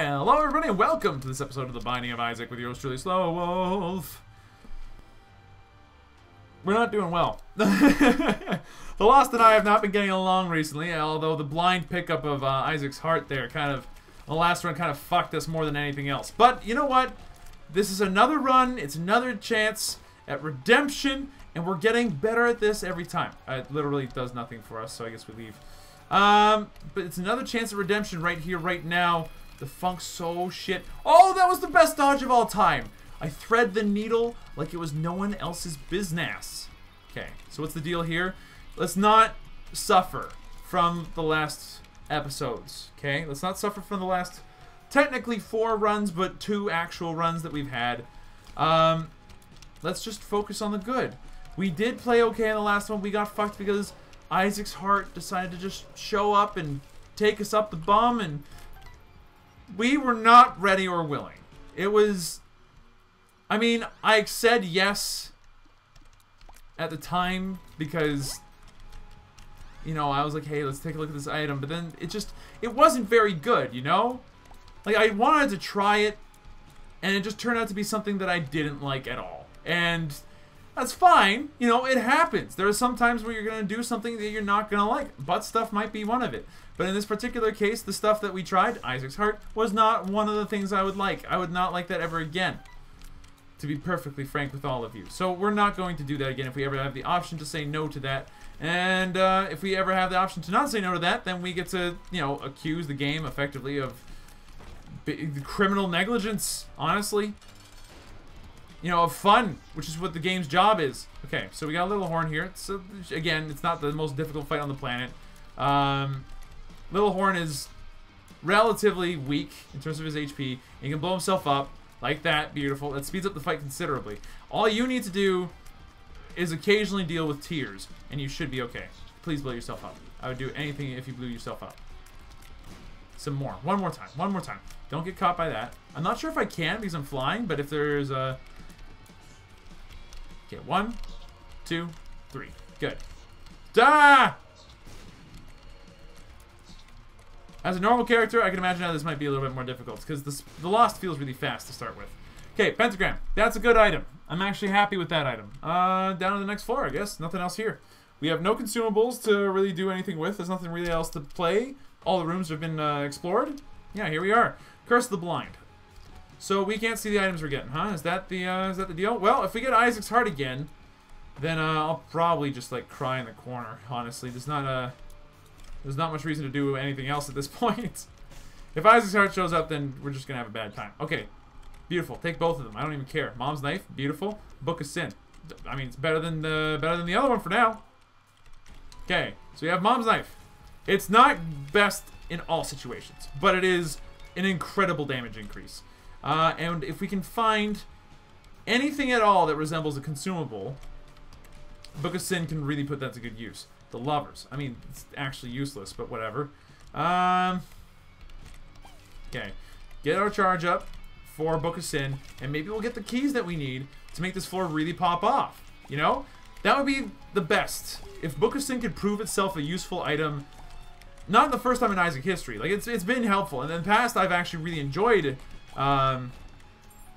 Hello everybody and welcome to this episode of The Binding of Isaac with your host, truly, Slow Wolf. We're not doing well. The Lost and I have not been getting along recently, although the blind pickup of Isaac's Heart there the last run kind of fucked us more than anything else. But you know what? This is another run, it's another chance at redemption, and we're getting better at this every time. It literally does nothing for us, so I guess we leave. But it's another chance at redemption right here, right now. The funk soul shit. Oh, that was the best dodge of all time. I thread the needle like it was no one else's business. Okay, so what's the deal here? Let's not suffer from the last episodes, okay? Let's not suffer from the last, technically 4 runs, but 2 actual runs that we've had. Let's just focus on the good. We did play okay in the last one. We got fucked because Isaac's Heart decided to just show up and take us up the bum, and we were not ready or willing. It was... I mean, I said yes at the time because, you know, I was like, hey, let's take a look at this item, but then it just... It wasn't very good, you know? Like, I wanted to try it, and it just turned out to be something that I didn't like at all. And... that's fine. You know, it happens. There are some times where you're going to do something that you're not going to like. Butt stuff might be one of it. But in this particular case, the stuff that we tried, Isaac's Heart, was not one of the things I would like. I would not like that ever again, to be perfectly frank with all of you. So we're not going to do that again if we ever have the option to say no to that. And if we ever have the option to not say no to that, then we get to, you know, accuse the game effectively of criminal negligence, honestly. You know, of fun, which is what the game's job is. Okay, so we got a little horn here. So again, it's not the most difficult fight on the planet. Little horn is relatively weak in terms of his HP. He can blow himself up like that. Beautiful. That speeds up the fight considerably. All you need to do is occasionally deal with tears, and you should be okay. Please blow yourself up. I would do anything if you blew yourself up. Some more. One more time. One more time. Don't get caught by that. I'm not sure if I can because I'm flying, but if there's a... Okay, 1, 2, 3. Good. Da! As a normal character, I can imagine how this might be a little bit more difficult, because the Lost feels really fast to start with. Okay, Pentagram. That's a good item. I'm actually happy with that item. Down to the next floor, I guess. Nothing else here. We have no consumables to really do anything with. There's nothing really else to play. All the rooms have been explored. Yeah, here we are. Curse of the Blind. So we can't see the items we're getting, huh? Is that the deal? Well, if we get Isaac's Heart again, then I'll probably just like cry in the corner. Honestly, there's not much reason to do anything else at this point. If Isaac's Heart shows up, then we're just gonna have a bad time. Okay, beautiful. Take both of them. I don't even care. Mom's Knife, beautiful. Book of Sin. I mean, it's better than the other one for now. Okay, so we have Mom's Knife. It's not best in all situations, but it is an incredible damage increase. And if we can find anything at all that resembles a consumable, Book of Sin can really put that to good use. The Lovers. I mean, it's actually useless, but whatever. Okay. Get our charge up for Book of Sin, and maybe we'll get the keys that we need to make this floor really pop off. You know? That would be the best. If Book of Sin could prove itself a useful item, not the first time in Isaac history. Like, it's been helpful. And in the past, I've actually really enjoyed it.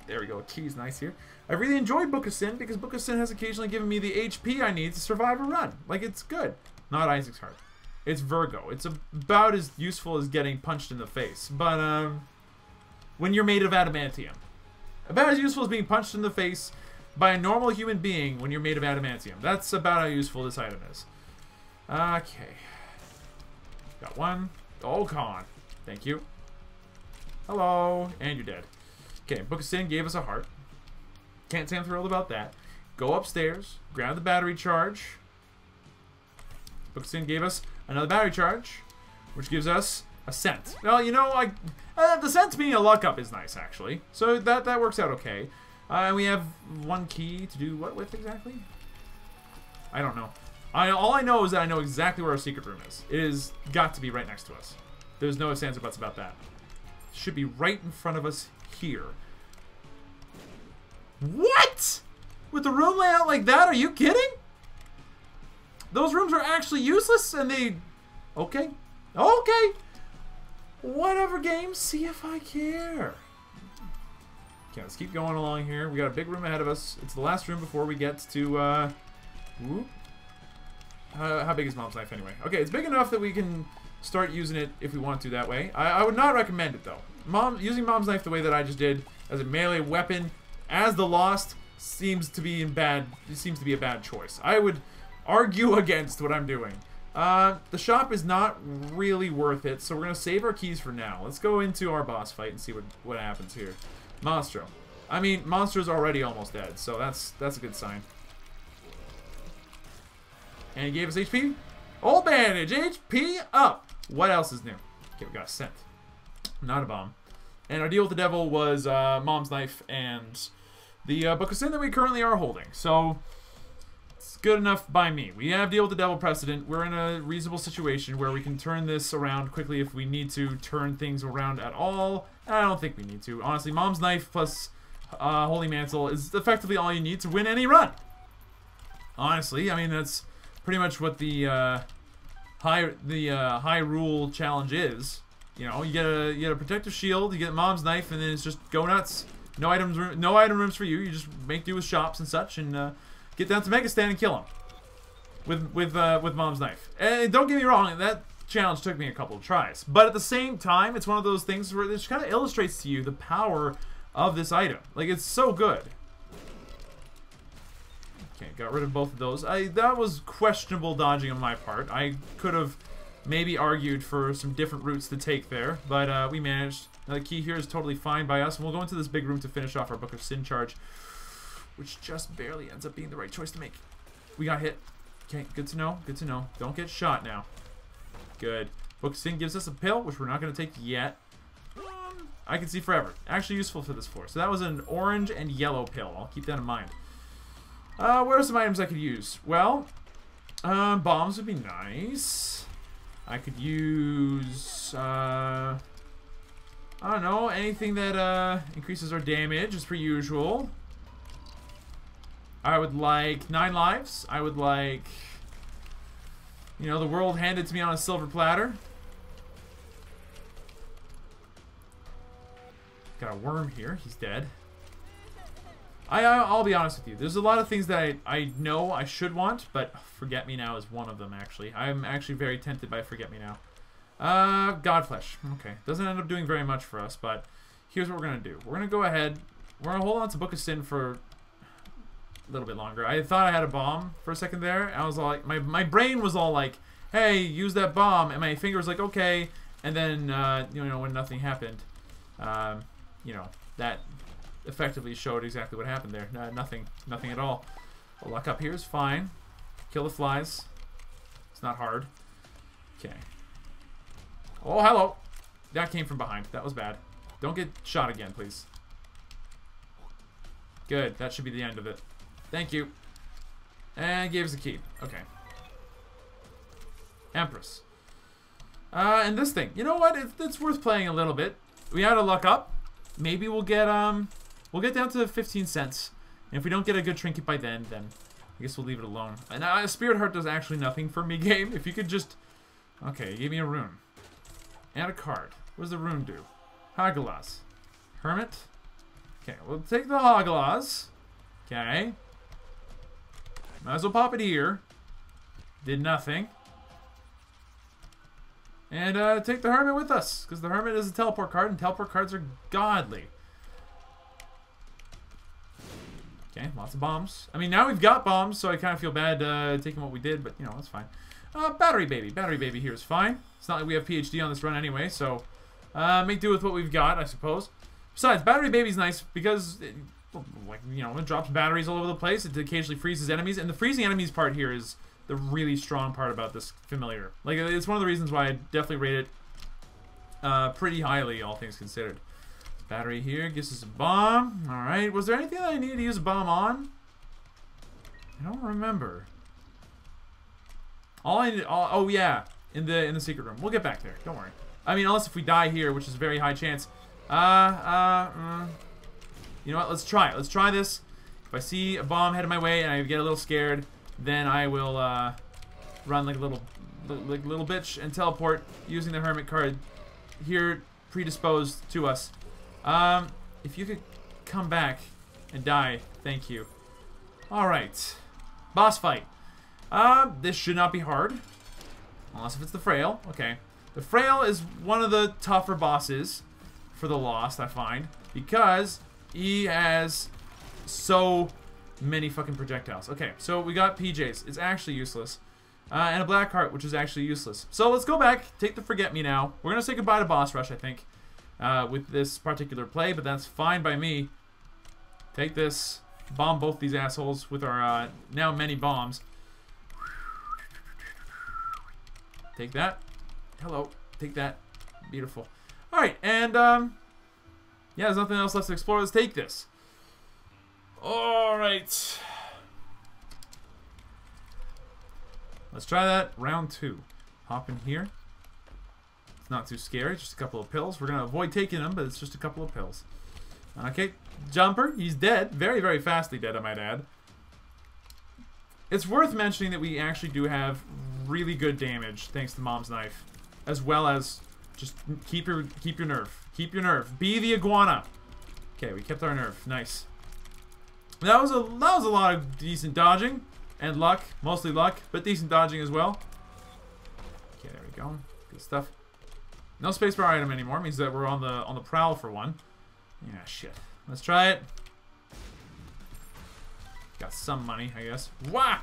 There we go. Key's nice here. I really enjoyed Book of Sin because Book of Sin has occasionally given me the HP I need to survive a run. Like, it's good. Not Isaac's Heart. It's Virgo. It's about as useful as getting punched in the face. But, when you're made of adamantium. About as useful as being punched in the face by a normal human being when you're made of adamantium. That's about how useful this item is. Okay. Got one. Oh, con. Thank you. Hello, and you're dead. Okay, Book of Sin gave us a heart. Can't say I'm thrilled about that. Go upstairs, grab the battery charge. Book of Sin gave us another battery charge, which gives us a scent. Well, you know, the scent being a luck up is nice, actually. So that works out okay. We have one key to do what with exactly? I don't know. All I know is that I know exactly where our secret room is. It has got to be right next to us. There's no ifs, ands, or buts about that. Should be right in front of us here. What? With the room layout like that? Are you kidding? Those rooms are actually useless and they... Okay. Okay. Whatever game, see if I care. Okay, let's keep going along here. We got a big room ahead of us. It's the last room before we get to, whoop. How big is Mom's Knife anyway? Okay, it's big enough that we can start using it if we want to that way. I would not recommend it, though. Using Mom's Knife the way that I just did as a melee weapon, as the Lost, seems to be a bad choice. I would argue against what I'm doing. The shop is not really worth it, so we're gonna save our keys for now. Let's go into our boss fight and see what happens here. Monstro. I mean, Monstro's already almost dead, so that's a good sign. And he gave us HP. Old bandage, HP up. What else is new? Okay, we got a Synth. Not a bomb. And our deal with the devil was Mom's Knife and the Book of Sin that we currently are holding. So it's good enough by me. We have deal with the devil precedent. We're in a reasonable situation where we can turn this around quickly if we need to turn things around at all. And I don't think we need to. Honestly, Mom's Knife plus Holy Mantle is effectively all you need to win any run. Honestly, I mean, that's pretty much what the Hyrule challenge is. You know, you get a protective shield, you get Mom's Knife, and then it's just go nuts. No item rooms for you. You just make do with shops and such, and get down to Mega Stand and kill him with Mom's Knife. And don't get me wrong, that challenge took me a couple of tries, but at the same time, it's one of those things where it just kind of illustrates to you the power of this item. Like, it's so good. Okay, got rid of both of those. That was questionable dodging on my part. I could have maybe argued for some different routes to take there, but we managed. Now, the key here is totally fine by us, and we'll go into this big room to finish off our Book of Sin charge, which just barely ends up being the right choice to make. We got hit. Okay, good to know, good to know. Don't get shot now. Good. Book of Sin gives us a pill, which we're not going to take yet. I can see forever. Actually useful for this floor. So that was an orange and yellow pill. I'll keep that in mind. Where are some items I could use? Well, bombs would be nice. I could use, I don't know, anything that increases our damage is per usual. I would like 9 lives. I would like, you know, the world handed to me on a silver platter. Got a worm here. He's dead. I'll be honest with you. There's a lot of things that I know I should want, but Forget Me Now is one of them, actually. I'm actually very tempted by Forget Me Now. Godflesh. Okay. Doesn't end up doing very much for us, but here's what we're going to do. We're going to go ahead. We're going to hold on to Book of Sin for a little bit longer. I thought I had a bomb for a second there. I was all like, my brain was all like, hey, use that bomb. And my finger was like, okay. And then, you know, when nothing happened, you know, that effectively showed exactly what happened there. Nothing at all. The luck up here is fine. Kill the flies. It's not hard. Okay. Oh, hello. That came from behind. That was bad. Don't get shot again, please. Good. That should be the end of it. Thank you. And gave us a key. Okay. Empress. And this thing. You know what? It's worth playing a little bit. We had a luck up. Maybe we'll get down to 15 cents. And if we don't get a good trinket by then I guess we'll leave it alone. And Spirit Heart does actually nothing for me, game. If you could just... Okay, you gave me a rune. And a card. What does the rune do? Hagalaz. Hermit. Okay, we'll take the Hagalaz. Okay. Might as well pop it here. Did nothing. And take the Hermit with us, because the Hermit is a teleport card, and teleport cards are godly. Okay, lots of bombs. I mean, now we've got bombs, so I kind of feel bad taking what we did, but, you know, that's fine. Battery Baby. Battery Baby here is fine. It's not like we have PhD on this run anyway, so make do with what we've got, I suppose. Besides, Battery Baby's nice because, like, you know, it drops batteries all over the place. It occasionally freezes enemies, and the freezing enemies part here is the really strong part about this familiar. Like, it's one of the reasons why I definitely rate it pretty highly, all things considered. Battery here gives us a bomb. Alright, was there anything that I needed to use a bomb on? I don't remember. All I needed, oh yeah, in the secret room. We'll get back there, don't worry. I mean, unless if we die here, which is a very high chance. You know what, let's try it. Let's try this. If I see a bomb headed my way and I get a little scared, then I will run like a little bitch and teleport using the Hermit card here predisposed to us. If you could come back and die, thank you. Alright. Boss fight. This should not be hard. Unless if it's the Frail. Okay. The Frail is one of the tougher bosses for the Lost, I find. Because he has so many fucking projectiles. Okay, so we got PJs. It's actually useless. And a Black Heart, which is actually useless. So let's go back, take the Forget Me Now. We're going to say goodbye to Boss Rush, I think, with this particular play, but that's fine by me. Take this. Bomb both these assholes with our now many bombs. Take that. Hello. Take that. Beautiful. Alright, and yeah, there's nothing else left to explore. Let's take this. Alright. Let's try that. Round two. Hop in here. It's not too scary. Just a couple of pills. We're going to avoid taking them, but it's just a couple of pills. Okay. Jumper. He's dead. Very, very fastly dead, I might add. It's worth mentioning that we actually do have really good damage thanks to Mom's Knife. As well as just keep your nerve. Keep your nerve. Be the iguana. Okay, we kept our nerve. Nice. That was a lot of decent dodging and luck, mostly luck, but decent dodging as well. Okay, there we go. Good stuff. No space bar item anymore means that we're on the prowl for one. Yeah, shit. Let's try it. Got some money, I guess. Wah!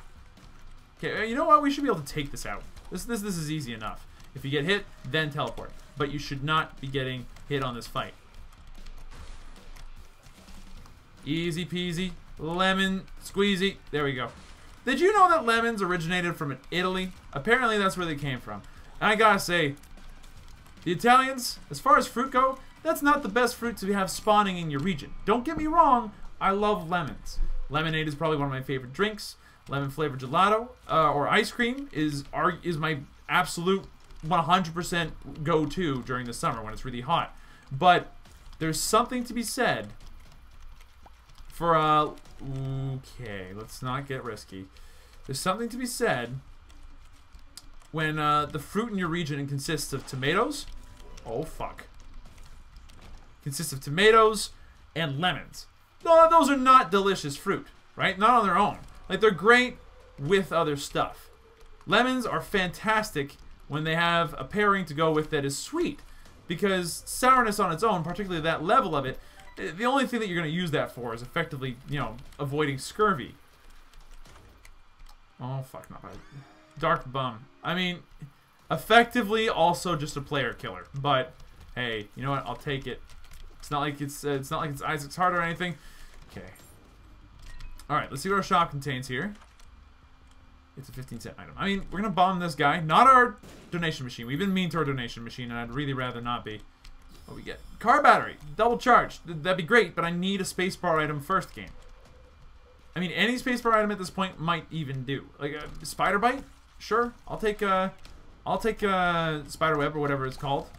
Okay, you know what? We should be able to take this out. This is easy enough. If you get hit, then teleport. But you should not be getting hit on this fight. Easy peasy. Lemon squeezy. There we go. Did you know that lemons originated from Italy? Apparently that's where they came from. And I gotta say, the Italians, as far as fruit go, that's not the best fruit to have spawning in your region. Don't get me wrong, I love lemons. Lemonade is probably one of my favorite drinks. Lemon flavored gelato or ice cream is my absolute 100% go-to during the summer when it's really hot. But there's something to be said for okay, let's not get risky. There's something to be said when the fruit in your region consists of tomatoes. Oh fuck. Consists of tomatoes and lemons. No, those are not delicious fruit, right? Not on their own. Like, they're great with other stuff. Lemons are fantastic when they have a pairing to go with that is sweet, because sourness on its own, particularly that level of it, the only thing that you're going to use that for is effectively, you know, avoiding scurvy. Oh, fuck, not bad. Dark Bum. I mean, effectively also just a player killer, but hey, you know what? I'll take it. It's not like it's Isaac's Heart or anything. Okay. Alright, let's see what our shop contains here. It's a 15-cent item. I mean, we're going to bomb this guy. Not our donation machine. We've been mean to our donation machine, and I'd really rather not be. What do we get? Car battery. Double charge. That'd be great, but I need a spacebar item first game. I mean, any spacebar item at this point might even do. Like, a spider bite? Sure. I'll take spider web or whatever it's called.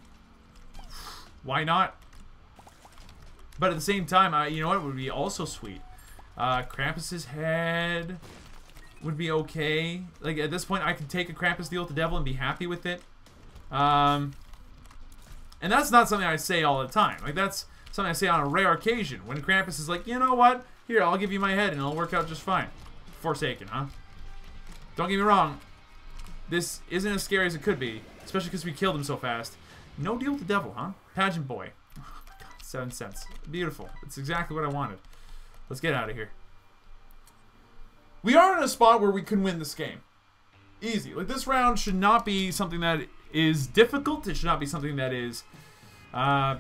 Why not? But at the same time, you know what would be also sweet? Krampus's head would be okay. Like, at this point, I could take a Krampus deal with the devil and be happy with it. And that's not something I say all the time. Like, that's something I say on a rare occasion. When Krampus is like, you know what? Here, I'll give you my head and it'll work out just fine. Forsaken, huh? Don't get me wrong. This isn't as scary as it could be. Especially because we killed him so fast. No deal with the devil, huh? Pageant boy. 7 cents. Beautiful. It's exactly what I wanted. Let's get out of here. We are in a spot where we can win this game. Easy. Like, this round should not be something that is difficult. It should not be something that is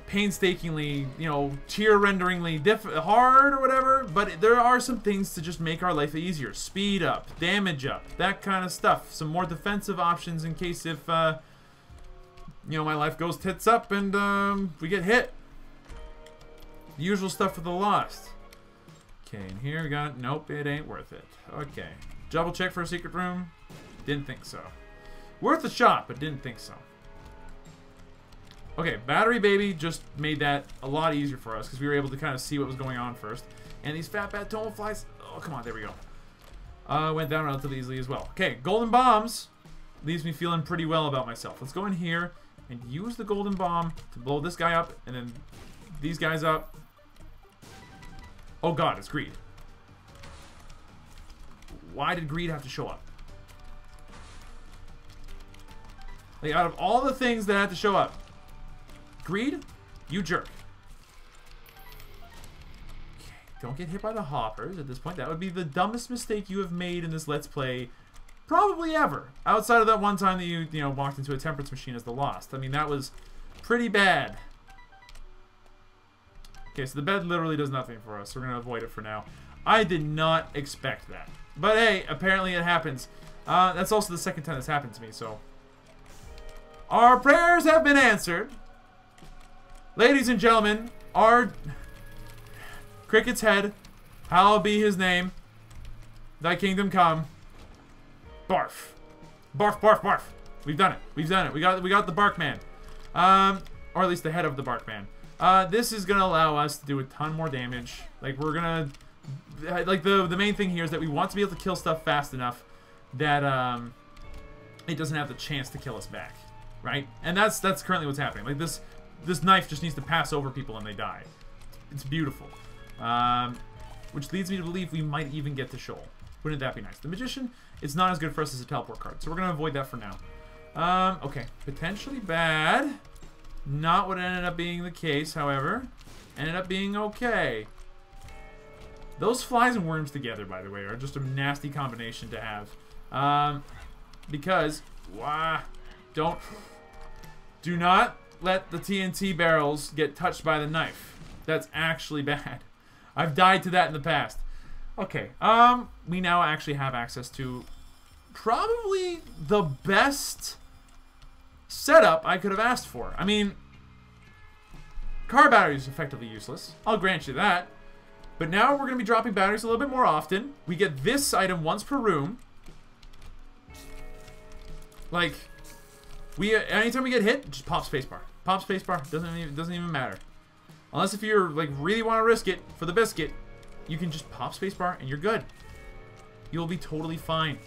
painstakingly, you know, tear-renderingly hard or whatever. But there are some things to just make our life easier. Speed up, damage up, that kind of stuff. Some more defensive options in case if, you know, my life goes tits up and we get hit. Usual stuff for the Lost. Okay, and here we got... Nope, it ain't worth it. Okay. Double check for a secret room. Didn't think so. Worth a shot, but didn't think so. Okay, Battery Baby just made that a lot easier for us because we were able to kind of see what was going on first. And these fat bat tonal flies... Oh, come on, there we go. Went down relatively easily as well. Okay, Golden Bombs leaves me feeling pretty well about myself. Let's go in here and use the golden bomb to blow this guy up and then these guys up. Oh god, it's Greed. Why did Greed have to show up? Like, out of all the things that had to show up, Greed, you jerk. Okay, don't get hit by the hoppers at this point. That would be the dumbest mistake you have made in this Let's Play probably ever. Outside of that one time that you know, walked into a temperance machine as the Lost. I mean, that was pretty bad. Okay, so the bed literally does nothing for us. So we're going to avoid it for now. I did not expect that. But hey, apparently it happens. That's also the second time this happened to me, so. Our prayers have been answered. Ladies and gentlemen, our Cricket's Head, hallowed be his name. Thy kingdom come. Barf. Barf, barf, barf. We've done it. We've done it. We got the Barkman. Or at least the head of the Barkman. This is going to allow us to do a ton more damage. Like, we're going to... Like, the main thing here is that we want to be able to kill stuff fast enough that it doesn't have the chance to kill us back, right? And that's currently what's happening. Like, this knife just needs to pass over people and they die. It's beautiful. Which leads me to believe we might even get to Shoal. Wouldn't that be nice? The Magician is not as good for us as a teleport card, so we're going to avoid that for now. Okay, potentially bad... Not what ended up being the case, however. Ended up being okay. Those flies and worms together, by the way, are just a nasty combination to have. Because, wah, do not let the TNT barrels get touched by the knife. That's actually bad. I've died to that in the past. Okay, we now actually have access to probably the best... setup I could have asked for. I mean, car batteries are effectively useless. I'll grant you that. But now we're going to be dropping batteries a little bit more often. We get this item once per room. Like, anytime we get hit, just pop spacebar. Pop spacebar. Doesn't even matter. Unless if you're like really want to risk it for the biscuit, you can just pop spacebar and you're good. You'll be totally fine.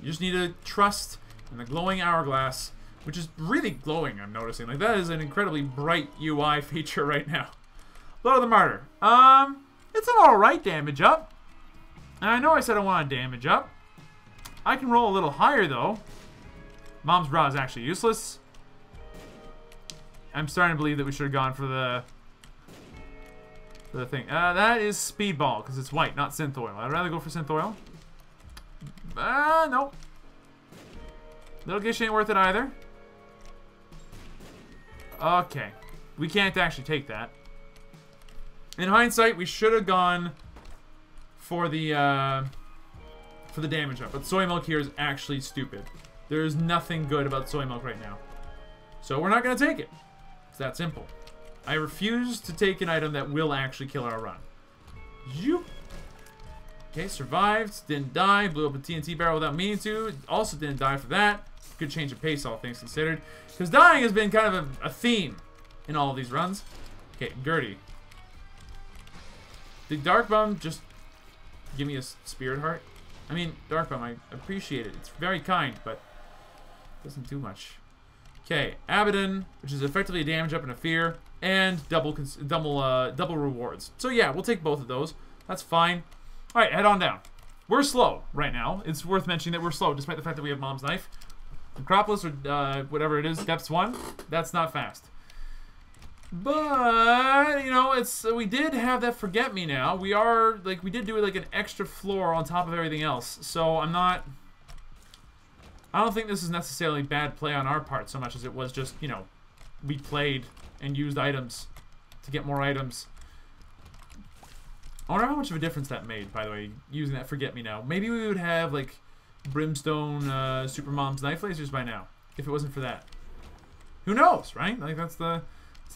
You just need to trust in the glowing hourglass. Which is really glowing, I'm noticing. Like, that is an incredibly bright UI feature right now. Blood of the Martyr. It's an alright damage up. And I know I said I want a damage up. I can roll a little higher, though. Mom's Bra is actually useless. I'm starting to believe that we should have gone for the thing. That is Speedball, because it's white, not Synth Oil. I'd rather go for Synth Oil. Nope. Little Gish ain't worth it either. Okay, we can't actually take that. In hindsight, we should have gone for the damage up, but soy milk here is actually stupid. There is nothing good about soy milk right now, so we're not gonna take it. It's that simple. I refuse to take an item that will actually kill our run. You. Okay, survived, didn't die, blew up a TNT barrel without meaning to, also didn't die for that. Good change of pace, all things considered. Because dying has been kind of a theme in all of these runs. Okay, Gertie. Did Dark Bum just give me a spirit heart? I mean, Dark Bum, I appreciate it. It's very kind, but it doesn't do much. Okay, Abaddon, which is effectively a damage up and a fear, and double rewards. So yeah, we'll take both of those. That's fine. Alright, head on down. We're slow right now. It's worth mentioning that we're slow, despite the fact that we have Mom's Knife. Necropolis, or whatever it is, Depths 1, that's not fast. But, you know, we did have that Forget Me Now. We did do, like, an extra floor on top of everything else. So, I don't think this is necessarily bad play on our part so much as it was just, you know, we played and used items to get more items. I wonder how much of a difference that made, by the way, using that Forget Me Now. Maybe we would have, like, Brimstone Supermom's Knife Lasers by now, if it wasn't for that. Who knows, right? Like, that's the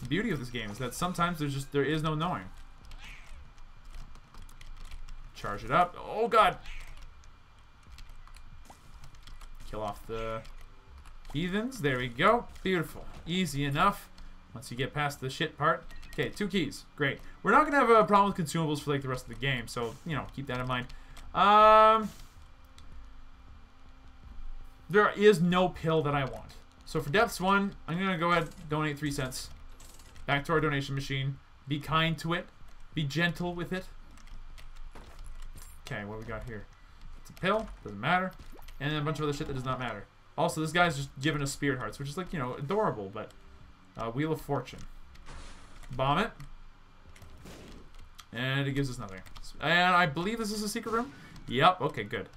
beauty of this game, is that sometimes there is no knowing. Charge it up. Oh, God! Kill off the heathens. There we go. Beautiful. Easy enough. Once you get past the shit part. Okay, 2 keys. Great. We're not going to have a problem with consumables for, like, the rest of the game. So, you know, keep that in mind. There is no pill that I want. So for depths 1, I'm going to go ahead and donate 3 cents. Back to our donation machine. Be kind to it. Be gentle with it. Okay, what do we got here? It's a pill. Doesn't matter. And then a bunch of other shit that does not matter. Also, this guy's just giving us spirit hearts, which is, like, you know, adorable, but... Wheel of Fortune. Bomb it. And it gives us nothing. And I believe this is a secret room? Yep, okay, good.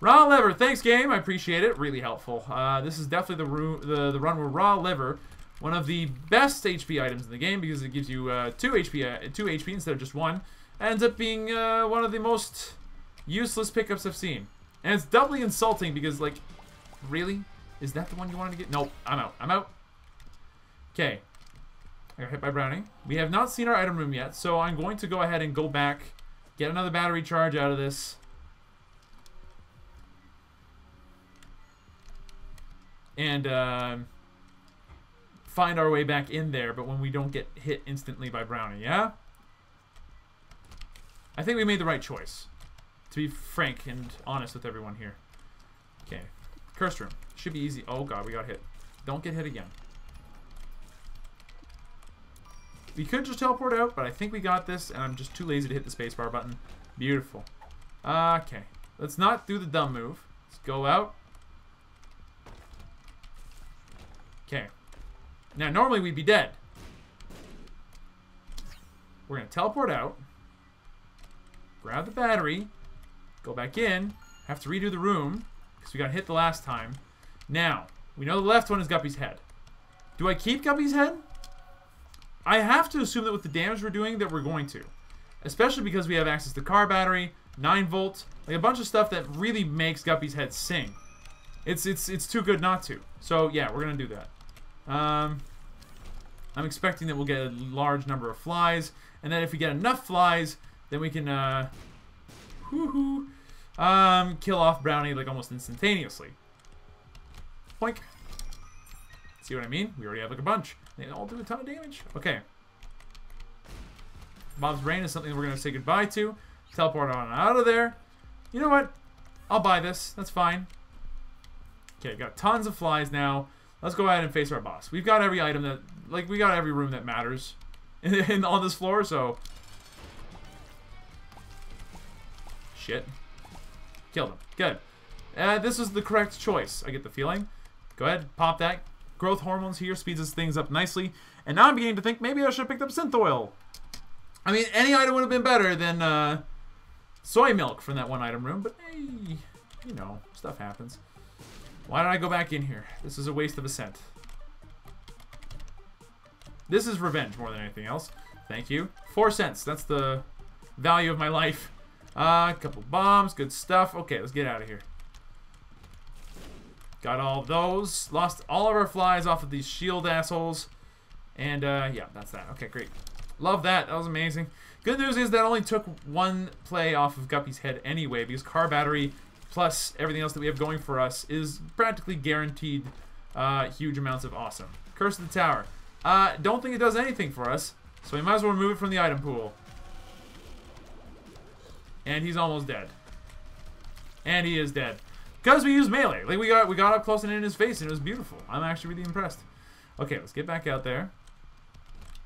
Raw Liver, thanks, game. I appreciate it. Really helpful. This is definitely the room, the run where Raw Liver... One of the best HP items in the game because it gives you 2 HP instead of just 1. Ends up being one of the most useless pickups I've seen. And it's doubly insulting because, like, really? Is that the one you wanted to get? Nope, I'm out. I'm out. Okay. I got hit by Brownie. We have not seen our item room yet, so I'm going to go ahead and go back, get another battery charge out of this. And, find our way back in there, but when we don't get hit instantly by Brownie, yeah? I think we made the right choice. To be frank and honest with everyone here. Okay. Curse room. Should be easy. Oh god, we got hit. Don't get hit again. We could just teleport out, but I think we got this, and I'm just too lazy to hit the spacebar button. Beautiful. Okay. Let's not do the dumb move. Let's go out. Okay. Now, normally we'd be dead. We're going to teleport out. Grab the battery. Go back in. Have to redo the room. Because we got hit the last time. Now, we know the left one is Guppy's Head. Do I keep Guppy's Head? I have to assume that with the damage we're doing that we're going to. Especially because we have access to car battery, 9 volt, like a bunch of stuff that really makes Guppy's Head sing. It's too good not to. So, yeah, we're going to do that. I'm expecting that we'll get a large number of flies, and then if we get enough flies, then we can kill off Brownie like almost instantaneously. Boink. See what I mean? We already have like a bunch. They all do a ton of damage. Okay. Bob's brain is something we're gonna say goodbye to. Teleport on out of there. You know what? I'll buy this. That's fine. Okay, got tons of flies now. Let's go ahead and face our boss. We've got every item that... Like, we got every room that matters on this floor, so... Shit. Killed him. Good. This is the correct choice, I get the feeling. Go ahead, pop that. Growth hormones here speeds us things up nicely. And now I'm beginning to think maybe I should have picked up Synth Oil. I mean, any item would have been better than Soy Milk from that one item room, but hey, you know, stuff happens. Why did I go back in here? This is a waste of a cent. This is revenge more than anything else. Thank you. 4 cents. That's the value of my life. A couple bombs. Good stuff. Okay, let's get out of here. Got all those. Lost all of our flies off of these shield assholes. And, yeah, that's that. Okay, great. Love that. That was amazing. Good news is that only took one play off of Guppy's Head anyway, because car battery... plus everything else that we have going for us is practically guaranteed huge amounts of awesome. Curse of the Tower. Don't think it does anything for us, so we might as well remove it from the item pool. And he's almost dead. And he is dead. Because we used melee. Like, we got up close and in his face, and it was beautiful. I'm actually really impressed. Okay, let's get back out there.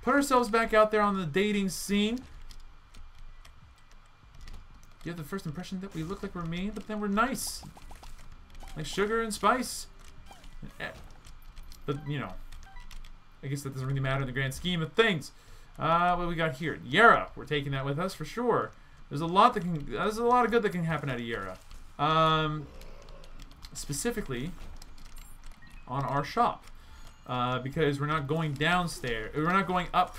Put ourselves back out there on the dating scene. You have the first impression that we look like we're mean, but then we're nice. Like sugar and spice. But, you know, I guess that doesn't really matter in the grand scheme of things. What do we got here? Yara. We're taking that with us for sure. There's a lot that can... There's a lot of good that can happen out of Yara. Specifically, on our shop. Because we're not going downstairs. We're not going up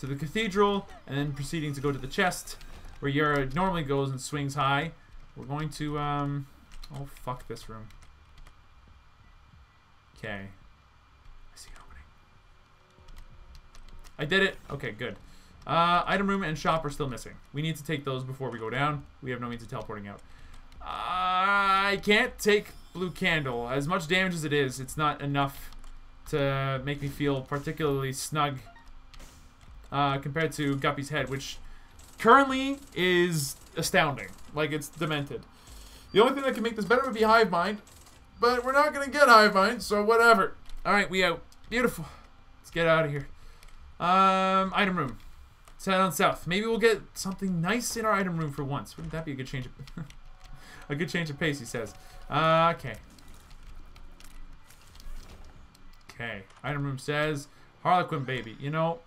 to the cathedral and then proceeding to go to the chest, where Yara normally goes and swings high. We're going to, oh, fuck this room. Okay. I see an opening. I did it. Okay, good. Item room and shop are still missing. We need to take those before we go down. We have no means of teleporting out. I can't take Blue Candle. As much damage as it is, it's not enough to make me feel particularly snug compared to Guppy's Head, which... currently is astounding. Like, it's demented. The only thing that can make this better would be Hive Mind, but we're not gonna get Hive Mind, so whatever. Alright, we out. Beautiful. Let's get out of here. Item room. Let's head on south. Maybe we'll get something nice in our item room for once. Wouldn't that be a good change of... a good change of pace, he says. Okay. Okay. Item room says, Harlequin Baby. You know,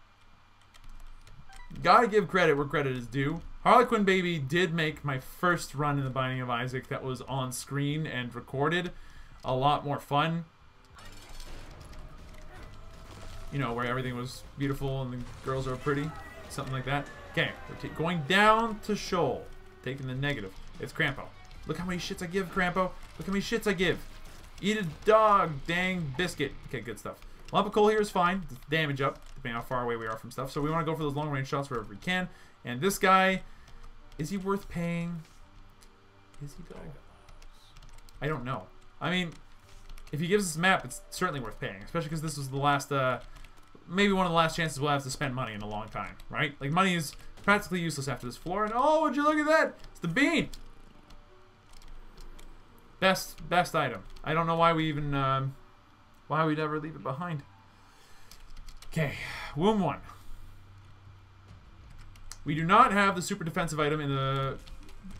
gotta give credit where credit is due. Harlequin Baby did make my first run in The Binding of Isaac that was on screen and recorded a lot more fun. You know, where everything was beautiful and the girls are pretty. Something like that. Okay, we're going down to Shoal. Taking the negative. It's Krampo. Look how many shits I give, Krampo. Look how many shits I give. Eat a dog, dang biscuit. Okay, good stuff. Lump of coal here is fine. It's damage up, depending how far away we are from stuff. So we want to go for those long-range shots wherever we can. And this guy, is he worth paying? Is he going? I don't know. I mean, if he gives us a map, it's certainly worth paying. Especially because this was the last, maybe one of the last chances we'll have to spend money in a long time, right? Like, money is practically useless after this floor. And oh, would you look at that? It's the bean! Best item. I don't know why we even, why we'd ever leave it behind. Okay, Womb 1. We do not have the super defensive item in the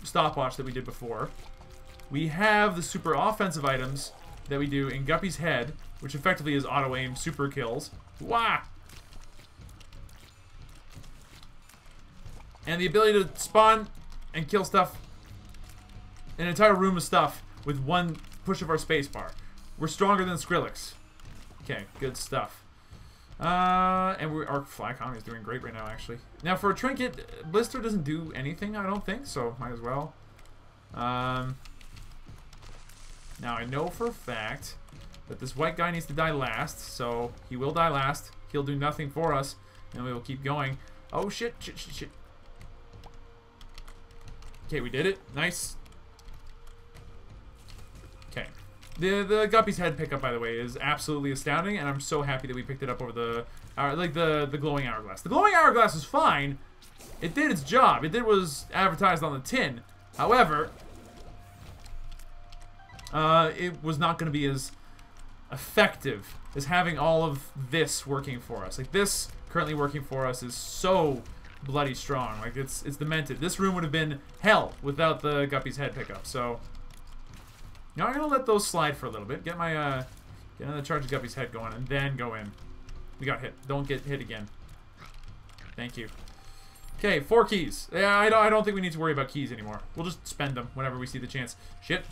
stopwatch that we did before. We have the super offensive items that we do in Guppy's Head, which effectively is auto-aim super kills. Wah! And the ability to spawn and kill stuff, an entire room of stuff, with one push of our spacebar. We're stronger than Skrillex. Okay, good stuff. And our fly economy is doing great right now, actually. Now, for a trinket, Blister doesn't do anything, I don't think, so might as well. Now, I know for a fact that this white guy needs to die last, so he will die last. He'll do nothing for us, and we will keep going. Oh, shit, shit, shit, shit. Okay, we did it. Nice. Okay. The Guppy's Head pickup, by the way, is absolutely astounding, and I'm so happy that we picked it up over the... like, the Glowing Hourglass. The Glowing Hourglass was fine. It did its job. It did what was advertised on the tin. However, it was not going to be as effective as having all of this working for us. Like, this currently working for us is so bloody strong. Like, it's demented. This room would have been hell without the Guppy's Head pickup, so... Now I'm gonna let those slide for a little bit. Get my get another charge of Guppy's Head going, and then go in. We got hit. Don't get hit again. Thank you. Okay, 4 keys. Yeah, I don't think we need to worry about keys anymore. We'll just spend them whenever we see the chance. Shit.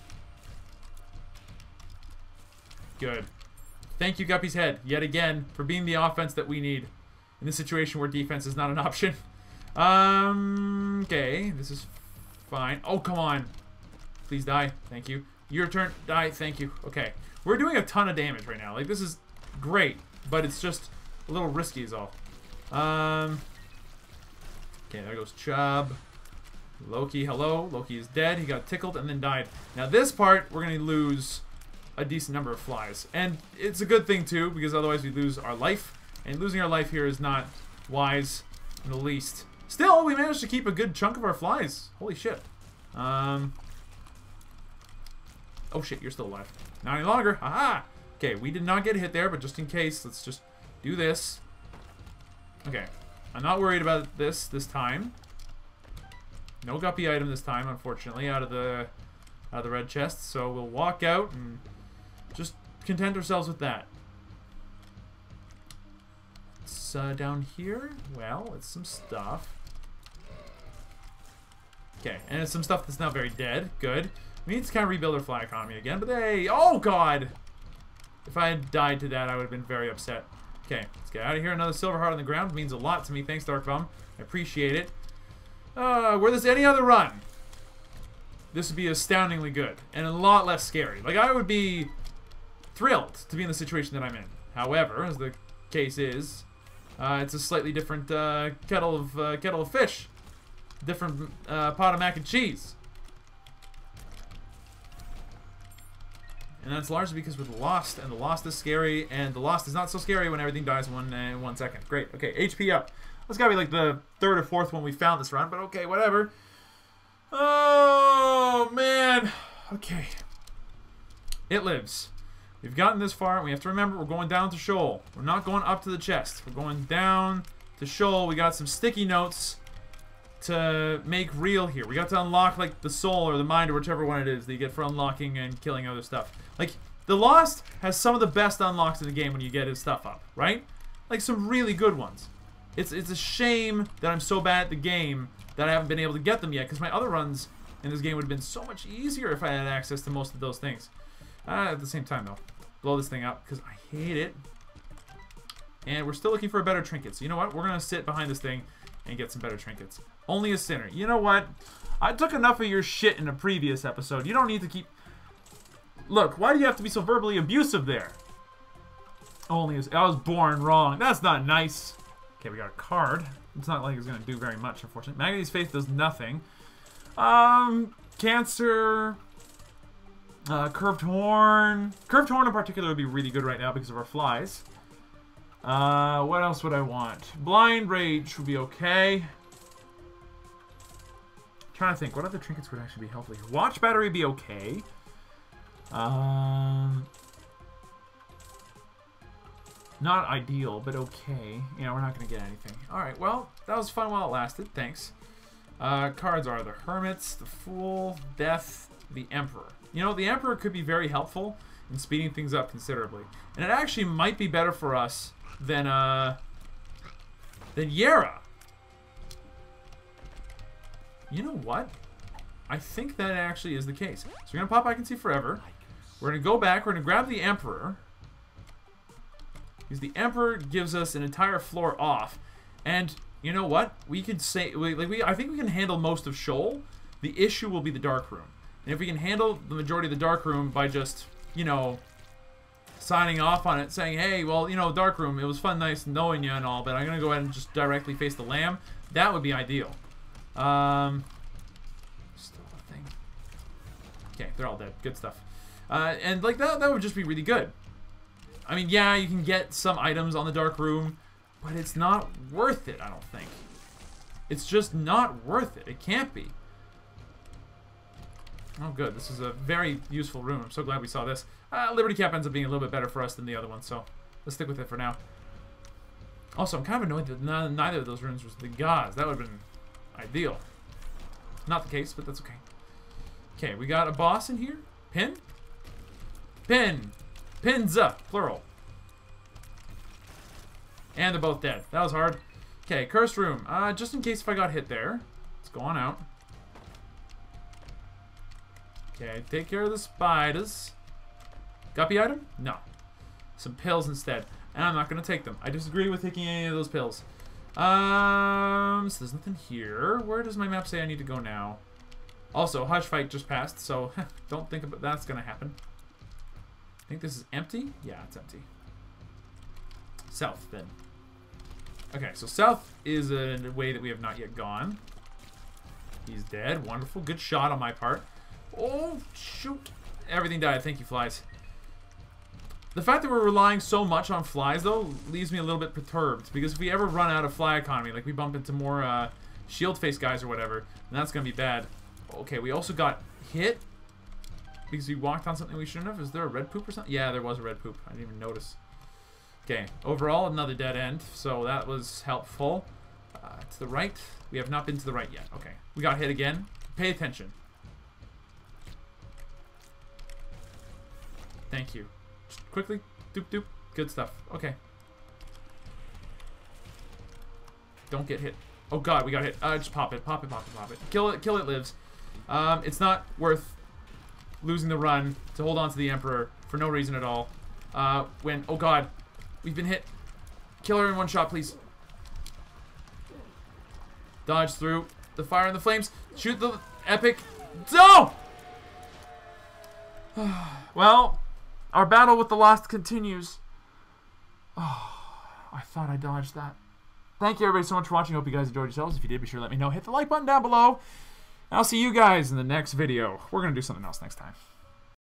Good. Thank you, Guppy's Head, yet again, for being the offense that we need in this situation where defense is not an option. Okay, this is fine. Oh, come on. Please die. Thank you. Your turn. Die. Thank you. Okay. We're doing a ton of damage right now. Like, this is great, but it's just a little risky is all. Okay, there goes Chubb. Loki, hello. Loki is dead. He got tickled and then died. Now, this part, we're going to lose a decent number of flies. And it's a good thing, too, because otherwise we lose our life. And losing our life here is not wise in the least. Still, we managed to keep a good chunk of our flies. Holy shit. Oh shit, you're still alive. Not any longer. Aha! Okay, we did not get hit there, but just in case, let's just do this. Okay. I'm not worried about this time. No Guppy item this time, unfortunately, out of the red chest. So we'll walk out and just content ourselves with that. It's down here. Well, it's some stuff. Okay, and it's some stuff that's not very dead. Good. We need to kind of rebuild our fly economy again, but they... Oh, God! If I had died to that, I would have been very upset. Okay, let's get out of here. Another silver heart on the ground means a lot to me. Thanks, Dark Bum. I appreciate it. Were this any other run, this would be astoundingly good and a lot less scary. Like, I would be thrilled to be in the situation that I'm in. However, as the case is, it's a slightly different kettle of fish. Different pot of mac and cheese. And that's largely because we're the Lost, and the Lost is scary, and the Lost is not so scary when everything dies in one second. Great. Okay, HP up. That's gotta be like the third or fourth one we found this round, but okay, whatever. Oh, man. Okay. It Lives. We've gotten this far, and we have to remember we're going down to Shoal. We're not going up to the chest. We're going down to Shoal. We got some sticky notes to make real here. We got to unlock, like, the soul or the mind or whichever one it is that you get for unlocking and killing other stuff. Like, The Lost has some of the best unlocks in the game when you get his stuff up, right? Like, some really good ones. It's a shame that I'm so bad at the game that I haven't been able to get them yet, because my other runs in this game would have been so much easier if I had access to most of those things. At the same time, though, blow this thing up, because I hate it. And we're still looking for a better trinket. So you know what? We're going to sit behind this thing and get some better trinkets. Only a sinner. You know what? I took enough of your shit in a previous episode. You don't need to keep... Look, why do you have to be so verbally abusive there? Only a... I was born wrong. That's not nice. Okay, we got a card. It's not like it's going to do very much, unfortunately. Magady's Faith does nothing. Cancer... Curved Horn. Curved Horn in particular would be really good right now because of our flies. What else would I want? Blind Rage would be okay. I'm trying to think. What other trinkets would actually be helpful here? Watch Battery be okay. Not ideal, but okay. Yeah, we're not going to get anything. Alright, well, that was fun while it lasted. Thanks. Cards are the Hermits, the Fool, Death, the Emperor. You know, the Emperor could be very helpful in speeding things up considerably. And it actually might be better for us than Yara. You know what? I think that actually is the case. So we're going to pop I Can See Forever. We're going to go back. We're going to grab the Emperor. Because the Emperor gives us an entire floor off. And you know what? We could say... I think we can handle most of Shoal. The issue will be the Dark Room. And if we can handle the majority of the Dark Room by just, you know, signing off on it, saying, hey, well, you know, Dark Room, it was fun, nice knowing you and all, but I'm going to go ahead and just directly face the lamb, that would be ideal. Still a thing. Okay, they're all dead. Good stuff. And, like, that would just be really good. I mean, yeah, you can get some items on the Dark Room, but it's not worth it, I don't think. It's just not worth it. It can't be. Oh, good. This is a very useful room. I'm so glad we saw this. Liberty Cap ends up being a little bit better for us than the other one, so let's stick with it for now. Also, I'm kind of annoyed that neither of those rooms was the gods. That would have been ideal. Not the case, but that's okay. Okay, we got a boss in here. Pin? Pin! Pinza! Plural. And they're both dead. That was hard. Okay, cursed room. Just in case if I got hit there. Let's go on out. Okay, take care of the spiders. Guppy item? No. Some pills instead. And I'm not going to take them. I disagree with taking any of those pills. So there's nothing here. Where does my map say I need to go now? Also, Hush Fight just passed, so don't think about that's going to happen. I think this is empty? Yeah, it's empty. South, then. Okay, so south is a way that we have not yet gone. He's dead. Wonderful. Good shot on my part. Oh, shoot. Everything died. Thank you, flies. The fact that we're relying so much on flies, though, leaves me a little bit perturbed. Because if we ever run out of fly economy, like we bump into more shield face guys or whatever, then that's going to be bad. Okay, we also got hit because we walked on something we shouldn't have. Is there a red poop or something? Yeah, there was a red poop. I didn't even notice. Okay, overall, another dead end. So that was helpful. To the right. We have not been to the right yet. Okay, we got hit again. Pay attention. Thank you. Just quickly. Doop doop. Good stuff. Okay. Don't get hit. Oh god, we got hit. Just pop it. Pop it, pop it, pop it. Kill it. Kill it lives. It's not worth losing the run to hold on to the Emperor for no reason at all. When... Oh god. We've been hit. Kill her in one shot, please. Dodge through the fire and the flames. Shoot the epic... No! Well... Our battle with the Lost continues. Oh, I thought I dodged that. Thank you everybody so much for watching. Hope you guys enjoyed yourselves. If you did, be sure to let me know. Hit the like button down below. And I'll see you guys in the next video. We're going to do something else next time.